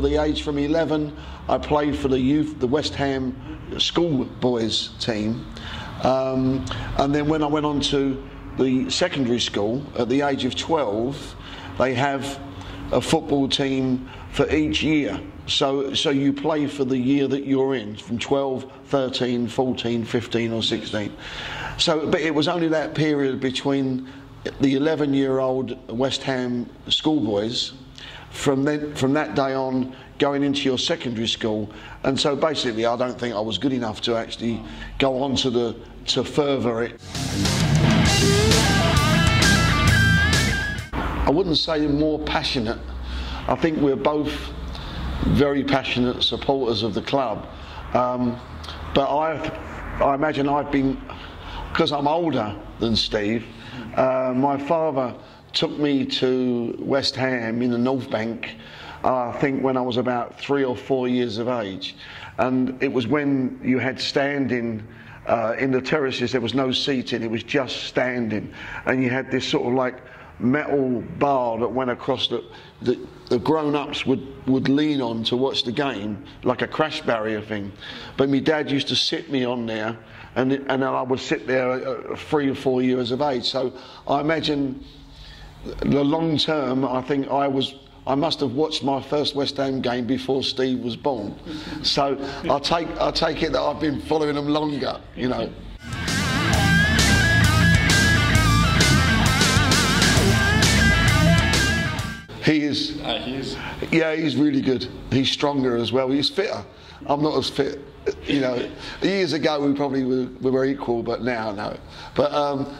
for the age from 11. I played for the youth, the West Ham school boys team. And then when I went on to the secondary school at the age of 12, they have a football team for each year. So you play for the year that you're in, from 12, 13, 14, 15 or 16. So, but it was only that period between the 11-year-old West Ham schoolboys, from that day on, going into your secondary school. And so basically I don't think I was good enough to actually go on to further it. I wouldn't say more passionate. I think we're both very passionate supporters of the club. But I imagine I've been, because I'm older than Steve, my father took me to West Ham in the North Bank, I think when I was about 3 or 4 years of age. And it was when you had standing in the terraces, there was no seating, it was just standing. And you had this sort of like metal bar that went across that the grown-ups would lean on to watch the game, like a crash barrier thing. But my dad used to sit me on there, and I would sit there at 3 or 4 years of age. So I imagine the long term, I think I must have watched my first West Ham game before Steve was born. So I take it that I've been following them longer, you know. He is. Yeah, he's really good. He's stronger as well. He's fitter. I'm not as fit. You know, years ago we probably were equal, but now no. But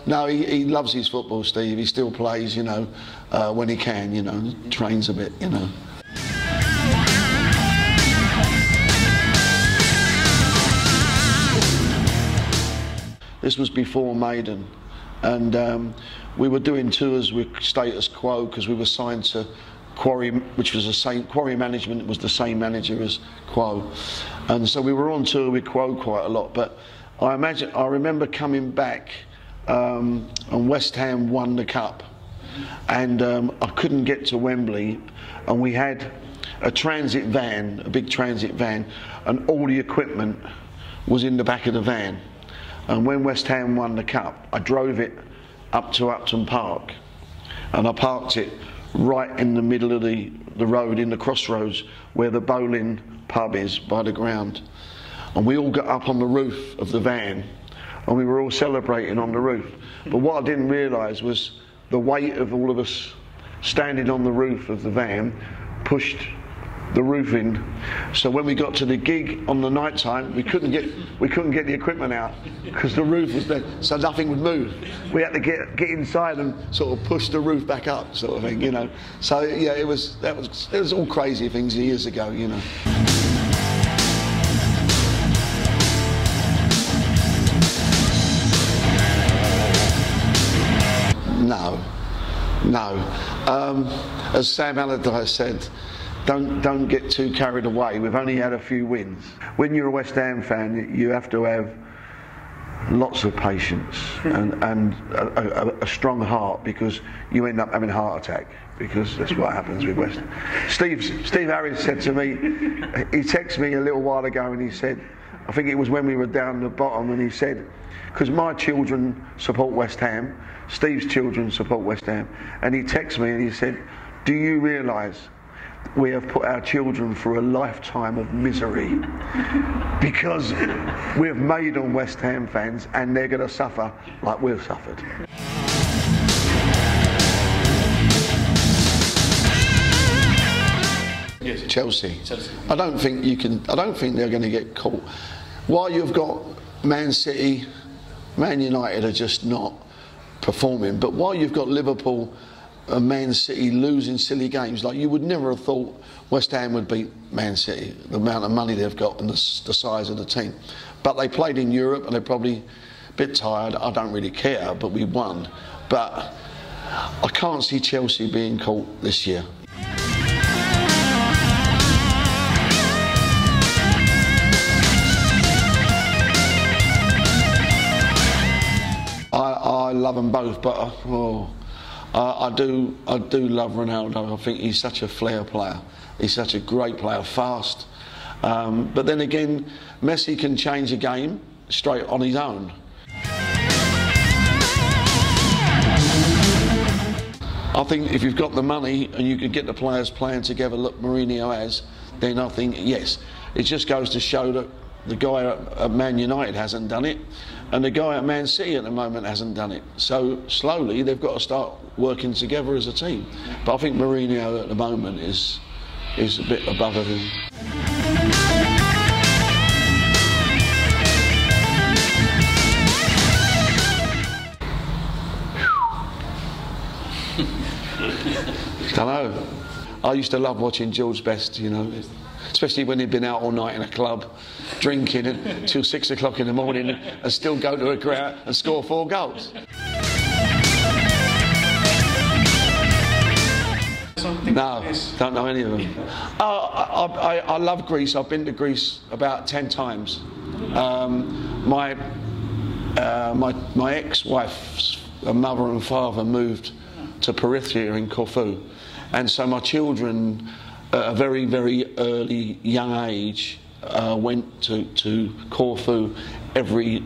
no, he loves his football, Steve. He still plays, you know, when he can. You know, trains a bit, you know. This was before Maiden, and we were doing tours with Status Quo because we were signed to Quarry, which was the same, Quarry Management was the same manager as Quo. And so we were on tour with Quo quite a lot, but I remember coming back and West Ham won the cup. And I couldn't get to Wembley, and we had a transit van, a big transit van, and all the equipment was in the back of the van. And when West Ham won the cup, I drove it up to Upton Park, and I parked it right in the middle of the road, in the crossroads where the bowling pub is by the ground. And we all got up on the roof of the van, and we were all celebrating on the roof. But what I didn't realise was the weight of all of us standing on the roof of the van pushed the roof in. So when we got to the gig on the night time, we couldn't get the equipment out because the roof was there, so nothing would move. We had to get inside and sort of push the roof back up, sort of thing, you know. So yeah, it was all crazy things years ago, you know. No. As Sam Allardyce said, Don't get too carried away. We've only had a few wins. When you're a West Ham fan, you have to have lots of patience and a strong heart, because you end up having a heart attack, because that's what happens with West Ham. Steve Harris said to me, he texted me a little while ago, and he said, I think it was when we were down the bottom, and he said, because my children support West Ham, Steve's children support West Ham, and he texted me and he said, do you realise we have put our children through a lifetime of misery because we've made them West Ham fans, and they're going to suffer like we've suffered. Yes. Chelsea. I don't think they're going to get caught. While you've got Man City, Man United are just not performing, but while you've got Liverpool and Man City losing silly games, like you would never have thought West Ham would beat Man City, the amount of money they've got and the size of the team. But they played in Europe and they're probably a bit tired. I don't really care, but we won. But I can't see Chelsea being caught this year. I love them both, but I do love Ronaldo. I think he's such a flair player, He's such a great player, fast. But then again, Messi can change a game straight on his own. I think if you've got the money and you can get the players playing together, look, Mourinho has, then I think, yes, it just goes to show that the guy at Man United hasn't done it, and the guy at Man City at the moment hasn't done it. So slowly they've got to start working together as a team. But I think Mourinho at the moment is a bit above everything. Dunno. I used to love watching George Best, you know, especially when he'd been out all night in a club, drinking until 6 o'clock in the morning and still go to a ground and score 4 goals. No, don't know any of them. I love Greece. I've been to Greece about 10 times. My ex-wife's mother and father moved to Perithia in Corfu, and so my children at a very, very early, young age went to Corfu every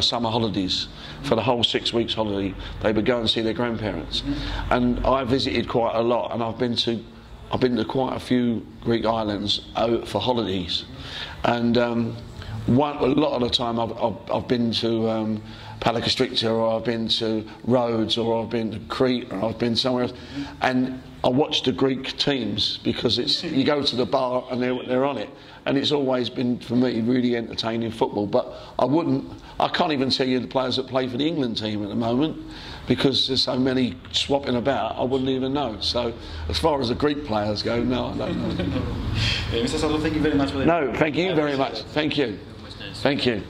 summer holidays. For the whole 6 weeks holiday, they would go and see their grandparents. And I visited quite a lot, and I've been to quite a few Greek islands for holidays. And a lot of the time I've been to Palacastricta, or I've been to Rhodes, or I've been to Crete, or I've been somewhere else, and I watch the Greek teams, because it's, you go to the bar and they're on it, and it's always been for me really entertaining football. But I can't even tell you the players that play for the England team at the moment, because there's so many swapping about, I wouldn't even know. So as far as the Greek players go, no, I don't know. Mr. Sutherland, thank you very much for that. No, thank you very much. Thank you. Thank you.